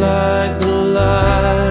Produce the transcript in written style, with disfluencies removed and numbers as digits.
like the light.